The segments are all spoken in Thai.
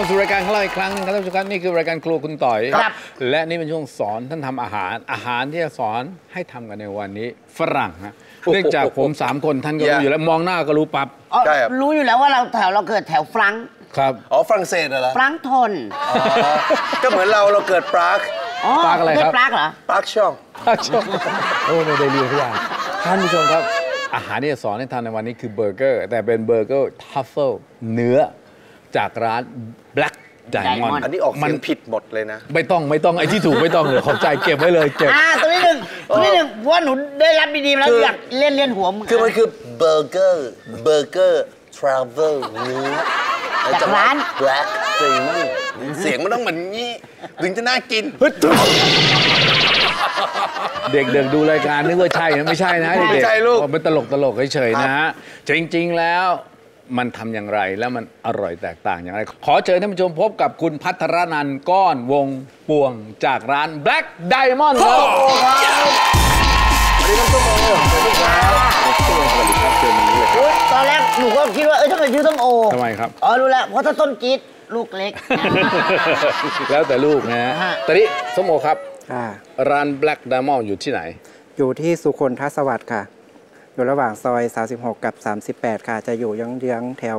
มาสู่รายการของเราอีกครั้งนึงครับท่านผู้ชมครับนี่คือรายการครัวคุณต่อยและนี่เป็นช่วงสอนท่านทำอาหารที่จะสอนให้ทำกันในวันนี้ฝรั่งฮะเนื่องจากผม3คนท่านก็รู้อยู่แล้วมองหน้าก็รู้ปั๊บรู้อยู่แล้วว่าเราเกิดแถวฟรังก์ครับอ๋อฝรั่งเศสเหรอฟรังก์ทนก็เหมือนเราเกิดปรากปรากอะไรครับปรากเหรอปรากช่องโอ้ในเดลีทุกอย่างท่านผู้ชมครับอาหารที่จะสอนให้ทานในวันนี้คือเบอร์เกอร์แต่เป็นเบอร์เกอร์ทัฟเฟิลเนื้อจากร้าน Black Diamond อันนี้ออกมันผิดหมดเลยนะไม่ต้องไอ้ที่ถูกไม่ต้องเลยขอบใจเก็บไว้เลยเก็บตัวนี้หนึ่งเพราะหนูได้รับดีๆแล้วอยากเล่นหัวคือมันคือเบอร์เกอร์ทราเวลเนื้อจากร้าน Black Diamond เสียงมันต้องเหมือนนี้ถึงจะน่ากินเด็กๆดูรายการนึกว่าใช่ไม่ใช่นะไม่ใช่ลูกมันตลกเฉยๆนะจริงๆแล้วมันทำอย่างไรแล้วมันอร่อยแตกต่างอย่างไรขอเชิญท่านผู้ชมพบกับคุณภัทรนันท์ก้อนวงปวงจากร้าน Black Diamond ครับสวัสดีครับส้มโอสวัสดีครับเชิญมานี่เลยตอนแรกหนูก็คิดว่าทำไมชื่อส้มโอทำไมครับอ๋อรู้แล้วเพราะถ้าต้นกีดลูกเล็กแล้วแต่ลูกนะตอนนี้ส้มโอครับร้าน Black Diamond อยู่ที่ไหนอยู่ที่สุคนทสวัสดิ์ค่ะอยู่ระหว่างซอย36กับ38ค่ะจะอยู่ยังเยื้องแถว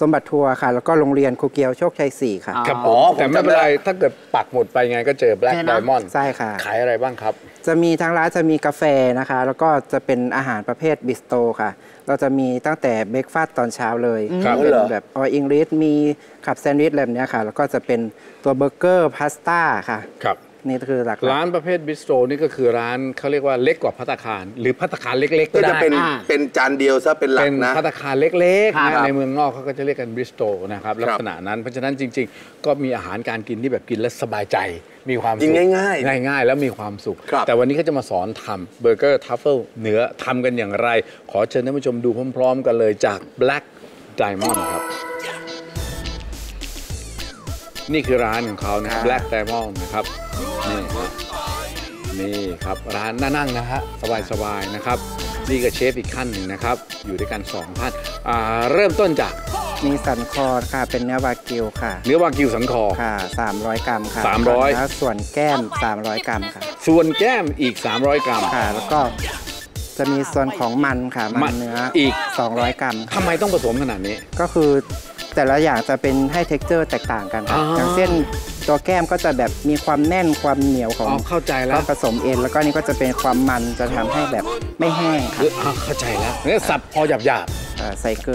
สมบัติทัวร์ค่ะแล้วก็โรงเรียนครูเกียวโชคชัย4ค่ะครับอ๋อแต่ไม่เป็นไรถ้าเกิดปักหมดไปไงก็เจอ Black Diamond ใช่ค่ะขายอะไรบ้างครับจะมีทางร้านจะมีกาแฟนะคะแล้วก็จะเป็นอาหารประเภทบิสโตรค่ะเราจะมีตั้งแต่เบรกฟาสต์ตอนเช้าเลยเป็นแบบอออิงลิชมีขับแซนด์วิชอะไรแบบนี้ค่ะแล้วก็จะเป็นตัวเบอร์เกอร์พาสต้าค่ะครับนี่คือร้านประเภทบิสโตรนี่ก็คือร้านเขาเรียกว่าเล็กกว่าภัตตาคารหรือภัตตาคารเล็กๆก็จะเป็นจานเดียวซะเป็นหลักนะเป็นภัตตาคารเล็กๆนะในเมืองนอกเขาก็จะเรียกกันบิสโตรนะครับลักษณะนั้นเพราะฉะนั้นจริงๆก็มีอาหารการกินที่แบบกินแล้วสบายใจมีความสุขง่ายๆแล้วมีความสุขแต่วันนี้เขาจะมาสอนทำเบอร์เกอร์ทัฟเฟิลเนื้อทำกันอย่างไรขอเชิญท่านผู้ชมดูพร้อมๆกันเลยจาก Black Diamond ครับนี่คือร้านของเขานะครับ Black Diamond นะครับนี่ครับร้านน่านั่งนะฮะสบายๆนะครับนี่ก็เชฟอีกขั้นหนึ่งนะครับอยู่ด้วยกัน2ท่านเริ่มต้นจากมีสันคอค่ะเป็นเนื้อวากิวค่ะเนื้อวากิวสันคอค่ะ300กรัมค่ะ300แล้วส่วนแก้ม300กรัมค่ะส่วนแก้มอีก300กรัมค่ะแล้วก็จะมีส่วนของมันค่ะมันเนื้ออีก200กรัมทำไมต้องผสมขนาดนี้ก็คือแต่ละอย่างจะเป็นให้เท็กเจอร์แตกต่างกันอย่างเช่นตัวแก้มก็จะแบบมีความแน่นความเหนียวของเข้าใจแล้วผสมเอ็นแล้วก็นี่ก็จะเป็นความมันจะทำให้แบบไม่แห้งค่ะเข้าใจแล้วเนื้อสับพอหยาบๆใส่เก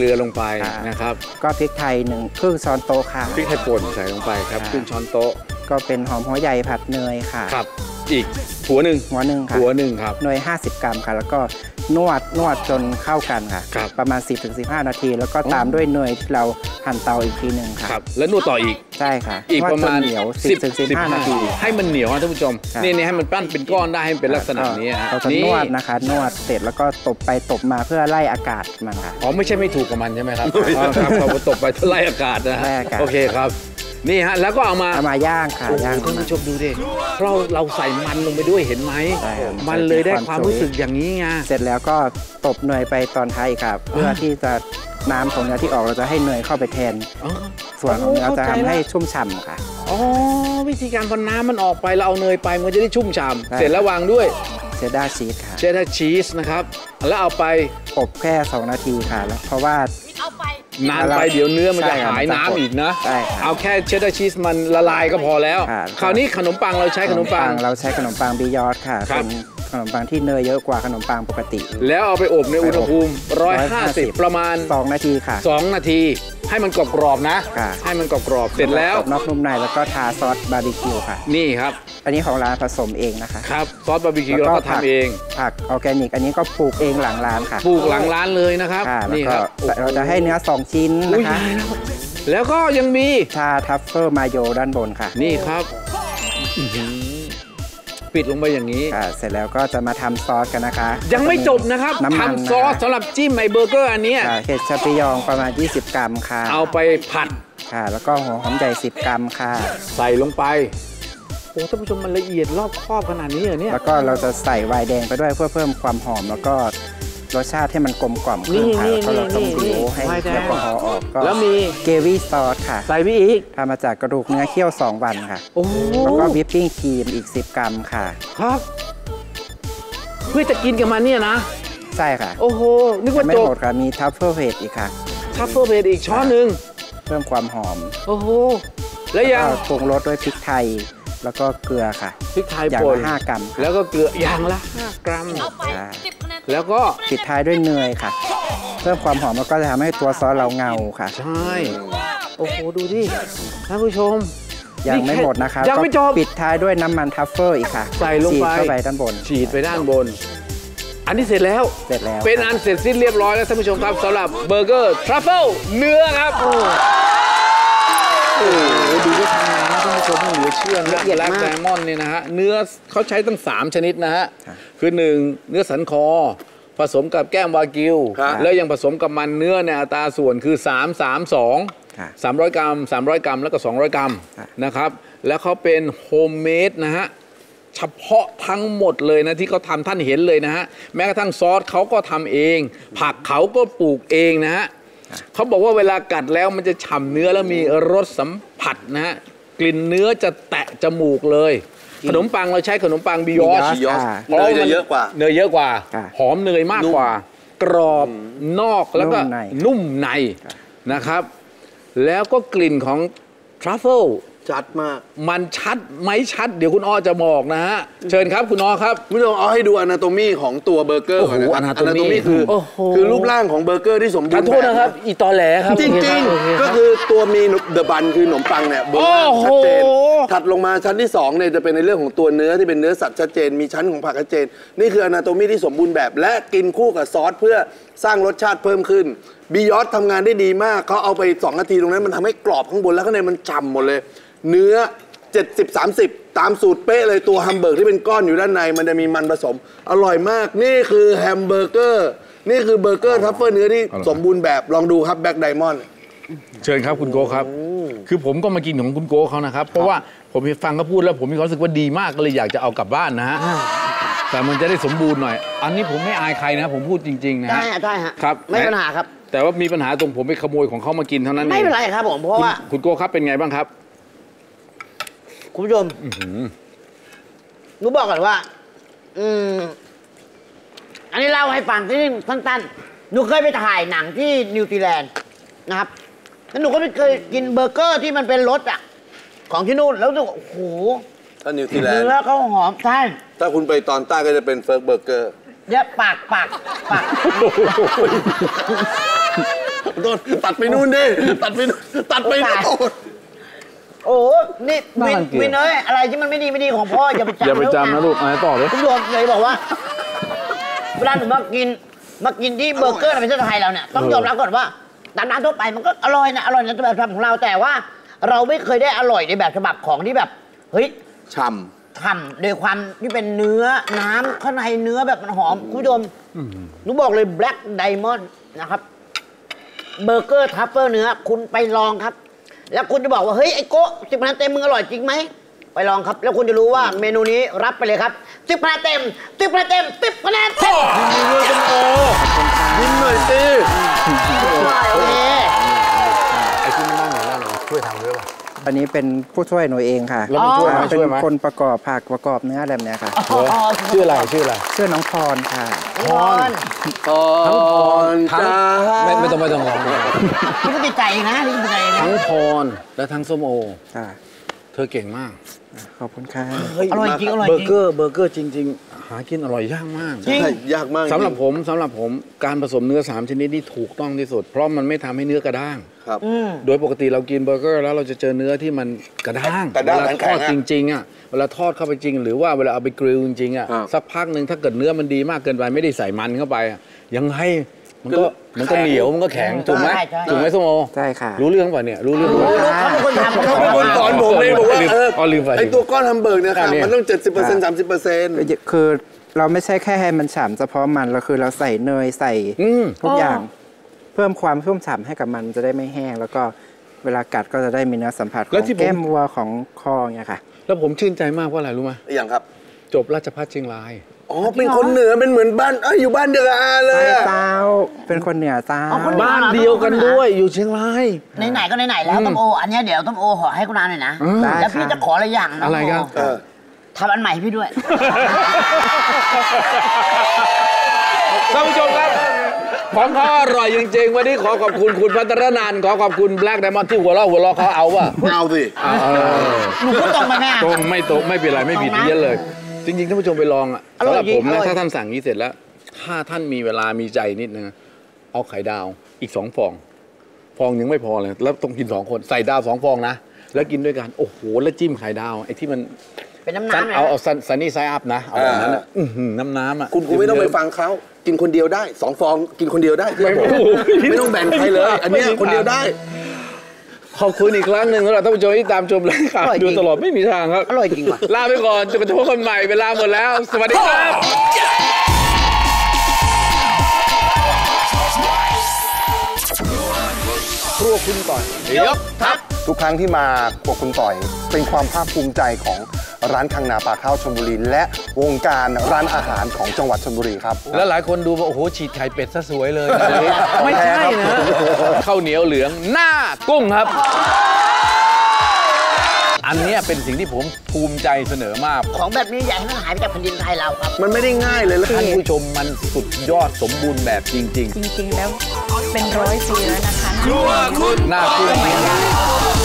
ลือลงไปนะครับก็พริกไทย1 ครึ่งช้อนโต๊ะค่ะพริกไทยป่นใส่ลงไปครับ1 ครึ่งช้อนโต๊ะก็เป็นหอมหัวใหญ่ผัดเนยค่ะครับอีกหัวหนึ่งค่ะหัวหนึ่งครับเนย50กรัมค่ะแล้วก็นวดจนเข้ากันค่ะประมาณ 10-15 นาทีแล้วก็ตามด้วยเนยที่เราหั่นเตาอีกทีหนึ่งค่ะแล้วนวดต่ออีกใช่ค่ะอีกประมาณเหนียว 10-15 นาทีให้มันเหนียวท่านผู้ชมนี่ให้มันปั้นเป็นก้อนได้ให้เป็นลักษณะนี้เราจะนวดนะคะนวดเสร็จแล้วก็ตบไปตบมาเพื่อไล่อากาศมันค่ะอ๋อไม่ใช่ไม่ถูกกับมันใช่ไหมครับเราตบไปไล่อากาศนะโอเคครับนี่ฮะแล้วก็เอามาย่างค่ะย่างท่านผู้ชมดูดิเราใส่มันลงไปด้วยเห็นไหมมันเลยได้ความรู้สึกอย่างนี้ไงเสร็จแล้วก็ตบเนยไปตอนท้ายครับเพื่อที่จะน้ำของเนื้อที่ออกเราจะให้เนยเข้าไปแทนส่วนของเนื้อจะทำให้ชุ่มฉ่ำค่ะอ๋อวิธีการพอน้ำมันออกไปเราเอาเนยไปมันจะได้ชุ่มฉ่ำเสร็จแล้ววางด้วยเชดดาร์ชีสค่ะเชดดาร์ชีสนะครับแล้วเอาไปอบแค่2นาทีค่ะแล้วเพราะว่านานไปเดี๋ยวเนื้อมันจะหายน้ำอีกนะเอาแค่เชดดาร์ชีสมันละลายก็พอแล้วคราวนี้ขนมปังเราใช้ขนมปังบียอดค่ะเป็นขนมปังที่เนยเยอะกว่าขนมปังปกติแล้วเอาไปอบในอุณหภูมิ150ประมาณ2นาทีค่ะ2นาทีให้มันกรอบๆนะให้มันกรอบๆเสร็จแล้วนอกนุ่มในแล้วก็ทาซอสบาร์บีคิวค่ะนี่ครับอันนี้ของร้านผสมเองนะคะครับซอสบาร์บีคิวเราก็ทำเองผักออร์แกนิกอันนี้ก็ปลูกเองหลังร้านค่ะปลูกหลังร้านเลยนะครับนี่ครับเราจะให้เนื้อ2ชิ้นนะคะแล้วก็ยังมีชาทัฟเฟอร์มาโยด้านบนค่ะนี่ครับปิดลงไปอย่างนี้เสร็จแล้วก็จะมาทำซอสกันนะคะยังไม่จบนะครับทำซอสสำหรับจิ้มไอเบอร์เกอร์อันนี้เห็ดชาปิยองประมาณ20กรัมค่ะเอาไปผัดค่ะแล้วก็หัวหอมใหญ่10กรัมค่ะใส่ลงไปโอ้ท่านผู้ชมมันละเอียดรอบครอบขนาดนี้เหรอเนี่ยแล้วก็เราจะใส่ไวน์แดงไปด้วยเพื่อเพิ่มความหอมแล้วก็รสชาติให้มันกลมกล่อมขึ้นค่ะแล้วก็เราต้องดูให้แอลกอฮอล์ออก แล้วมีเกวี่ซอสค่ะใส่ไปอีกทำมาจากกระดูกเนื้อเคี่ยว2วันค่ะโอ้แล้วก็วิปปิ้งครีมอีก10กรัมค่ะครับเพื่อจะกินกับมันเนี่ยนะใช่ค่ะโอ้โหนึกว่าไม่หมดค่ะมีทัฟเฟิลเพดอีกค่ะทัฟเฟิลเพดอีกช้อนหนึ่งเพิ่มความหอมโอ้โหแล้วยังปรุงรสด้วยพริกไทยแล้วก็เกลือค่ะพริกไทยป่น5 กรัมแล้วก็เกลืออย่างละ5 กรัมแล้วก็ปิดท้ายด้วยเนยค่ะเพิ่มความหอมแล้วก็จะทำให้ตัวซอสเราเงาค่ะใช่โอ้โหดูดิท่านผู้ชมยังไม่หมดนะคะยังไม่จบปิดท้ายด้วยน้ำมันทัฟเฟิลอีกค่ะใส่ลงไปด้านบนฉีดไปด้านบนอันนี้เสร็จแล้วเป็นอันเสร็จสิ้นเรียบร้อยแล้วท่านผู้ชมครับสำหรับเบอร์เกอร์ทรัฟเฟิลเนื้อครับโอ้โหดูว่าทางร้านท่านผู้ชมเหลือเชื่อนะBlack Diamondเนี่ยนะฮะเนื้อเขาใช้ตั้ง3ชนิดนะฮะคือ1เนื้อสันคอผสมกับแก้มวากิวแล้วยังผสมกับมันเนื้อในอัตราส่วนคือ300 กรัม300 กรัมแล้วก็200 กรัมนะครับแล้วเขาเป็นโฮมเมดนะฮะเฉพาะทั้งหมดเลยนะที่เขาทำท่านเห็นเลยนะฮะแม้กระทั่งซอสเขาก็ทำเองผักเขาก็ปลูกเองนะฮะเขาบอกว่าเวลากัดแล้วมันจะฉ่ำเนื้อแล้วมีรสสัมผัสนะฮะกลิ่นเนื้อจะแตะจมูกเลยขนมปังเราใช้ขนมปังบิยอชเนยเยอะกว่าหอมเนยมากกว่ากรอบนอกแล้วก็นุ่มในนะครับแล้วก็กลิ่นของทรัฟเฟิลชัดมากมันชัดไหมชัดเดี๋ยวคุณอ้อจะบอกนะฮะเชิญครับคุณอ้อครับคุณอ้อให้ดูอนาโตมี่ของตัวเบอร์เกอร์ก่อนนะครับอนาโตมี่คือรูปร่างของเบอร์เกอร์ที่สมบูรณ์แบบขอโทษนะครับอีตอแหลครับจริงๆก็คือตัวมีเดอะบันคือขนมปังเนี่ยบนชัดเจนถัดลงมาชั้นที่2เนี่ยจะเป็นในเรื่องของตัวเนื้อที่เป็นเนื้อสัตว์ชัดเจนมีชั้นของผักชัดเจนนี่คืออนาโตมี่ที่สมบูรณ์แบบและกินคู่กับซอสเพื่อสร้างรสชาติเพิ่มขึ้นบิยอสทำงานได้ดีมากเขาเอาไป2นาทีตรงนั้นมันทำให้กรอบข้างบนแล้วข้างในมันฉ่ำหมดเลยเนื้อ 70-30 ตามสูตรเป๊ะเลยตัวแฮมเบอร์เกอร์ที่เป็นก้อนอยู่ด้านในมันจะมีมันผสมอร่อยมากนี่คือแฮมเบอร์เกอร์นี่คือเบอร์เกอร์ทัฟเฟิลเนื้อที่สมบูรณ์แบบลองดูครับแบล็คไดมอนด์เชิญครับคุณโกครับคือผมก็มากินของคุณโกเขานะครับเพราะว่าผมฟังเขาพูดแล้วผมมีความรู้สึกว่าดีมากก็เลยอยากจะเอากลับบ้านนะฮะแต่มันจะได้สมบูรณ์หน่อยอันนี้ผมไม่อายใครนะผมพูดจริงๆนะได้ฮะได้ฮะครับไม่มีปัญหาครับแต่ว่ามีปัญหาตรงผมไปขโมยของเขามากินเท่านั้นไม่เป็นไรครับผมเพราะว่าคุณโกครับเป็นไงบ้างครับคุณผู้ชมหนูบอกก่อนว่าอันนี้เล่าให้ฟังที่นี่สั้นๆหนูเคยไปถ่ายหนังที่นิวซีแลนด์นะครับแล้วหนูก็ไม่เคยกินเบอร์เกอร์ที่มันเป็นรสอ่ะของที่นู่นแล้วหนูโอ้โหถ้านิวซีแลนด์แล้วเขาหอมใช่ถ้าคุณไปตอนใต้ก็จะเป็นเฟิร์กเบอร์เกอร์เนี่ยปากตัดไปนู่นดิตัดไปนู่นโอ้นี่วินเอ้ยอะไรที่มันไม่ดีของพ่ออย่าไปจำนะลูกอะไรต่อเลยคุณโยมเลยบอกว่าเวลาหนูมากินที่เบอร์เกอร์ในประเทศไทยเราเนี่ยต้องยอมรับก่อนว่าตามร้านทั่วไปมันก็อร่อยนะแบบฉบับของเราแต่ว่าเราไม่เคยได้อร่อยในแบบฉบับของที่แบบเฮ้ยฉ่ำโดยความที่เป็นเนื้อน้ำข้างในเนื้อแบบมันหอมคุณโยมหนูบอกเลย Black Diamond นะครับเบอร์เกอร์ทัฟเฟิลเนื้อคุณไปลองครับแล้วคุณจะบอกว่าเฮ้ยไอ้โก้10 คะแนนเต็มมึงอร่อยจริงไหมไปลองครับแล้วคุณจะรู้ว่าเมนูนี้รับไปเลยครับ10 คะแนนเต็ม10 คะแนนเต็ม10 คะแนนเต็มยิ้มเลยคุณโอยิ้มหน่อยสิโอเคไอ้ที่ไม่นั่งอยู่นั่นช่วยทำด้วยป่ะอันนี้เป็นผู้ช่วยหน่วยเองค่ะแล้วมันช่วยเป็นคนประกอบผักประกอบเนื้ออะไรแบบนี้ค่ะชื่ออะไรชื่อน้องพรค่ะพรจ้าไม่ต้องร้องนี่ก็ติดใจนะนี่ติดใจนะทั้งพรและทั้งส้มโอเธอเก่งมากขอบคุณค่ะอร่อยจริงเบอร์เกอร์จริงๆหากินอร่อยยากมากสำหรับผมการผสมเนื้อ3ชนิดนี่ถูกต้องที่สุดเพราะมันไม่ทำให้เนื้อกระด้างครับโดยปกติเรากินเบอร์เกอร์แล้วเราจะเจอเนื้อที่มันกระด้างเวลาทอดจริงๆอ่ะเวลาทอดเข้าไปจริงหรือว่าเวลาเอาไปกริลจริงๆอ่ะสักพักหนึ่งถ้าเกิดเนื้อมันดีมากเกินไปไม่ได้ใส่มันเข้าไปยังไงมันก็เหนียวมันก็แข็งถูกไหมส้มโอใช่ค่ะรู้เรื่องป่ะเนี่ยรู้เรื่องเขาเป็นคนสอนผมเลยบอกว่าไอตัวก้อนแฮมเบอร์เนี่ยค่ะมันต้อง 70% 30% คือเราไม่ใช่แค่ให้มันฉ่ำเฉพาะมันเราคือเราใส่เนยใส่ทุกอย่างเพิ่มความชุ่มฉ่ำให้กับมันจะได้ไม่แห้งแล้วก็เวลากัดก็จะได้มีเนื้อสัมผัสของแก้มวัวของคอเนี่ยค่ะแล้วผมชื่นใจมากว่าอะไรรู้ไหมอย่างครับจบราชภัฏเชียงราย อ๋อเป็นคนเหนือเป็นเหมือนบ้านอยู่บ้านเดียวกันเลยเจ้าเป็นคนเหนือเจ้าบ้านเดียวกันด้วยอยู่เชียงรายไหนๆก็ไหนๆแล้วต้มโออันนี้เดี๋ยวต้มโอขอให้คุณอาหน่อยนะแล้วพี่จะขออะไรอย่างนะอะไรกันทำอันใหม่พี่ด้วยท่านผู้ชมครับของเขาอร่อยจริงๆวันนี้ขอขอบคุณคุณพัฒนานขอขอบคุณ Black Diamond ที่หัวเราะเขาเอาว่ะเอาสิหนูพูดตรงไหมแม่ตรงไม่ตรงไม่เป็นไรไม่ผิดเยอะเลยจริงๆท่านผู้ชมไปลองอ่ะสำหรับผมนะถ้าท่านสั่งนี้เสร็จแล้วถ้าท่านมีเวลามีใจนิดนึงเอาไข่ดาวอีก2 ฟองยังไม่พอเลยแล้วต้องกิน2คนใส่ดาว2 ฟองนะแล้วกินด้วยกันโอ้โหแล้วจิ้มไข่ดาวไอ้ที่มันเป็นน้ำน้ำเอาซันนี่ไซอัพนะเอาแบบนั้นอ่ะน้ำอ่ะคุณไม่ต้องไปฟังเขากินคนเดียวได้2 ฟองกินคนเดียวได้ไม่ต้องแบ่งใครเลยอันนี้คนเดียวได้ขอบคุณอีกครั้งหนึ่งสำหรับท่านผู้ชมที่ตามชมรายการดูตลอดไม่มีทางครับอร่อยจริงว่ะลาไปก่อนจะกระทุ้งคนใหม่เวลาหมดแล้วสวัสดีครับครัวคุณต่อยยกทัพทุกครั้งที่มาครัวคุณต่อยเป็นความภาคภูมิใจของร้านคังนาปลาข้าวชลบุรีและวงการร้านอาหารของจังหวัดชลบุรีครับและหลายคนดูว่าโอ้โหฉีดไข่เป็ดซะสวยเลยไม่ใช่นะข้าวเหนียวเหลืองหน้ากุ้งครับอันนี้เป็นสิ่งที่ผมภูมิใจเสนอมากของแบบนี้อยากให้มันหายไปจากแผ่นดินไทยเราครับมันไม่ได้ง่ายเลยและท่านผู้ชมมันสุดยอดสมบูรณ์แบบจริงๆแล้วเป็น100 ปีแล้วนะคะครัวคุณหน้ากุ้ง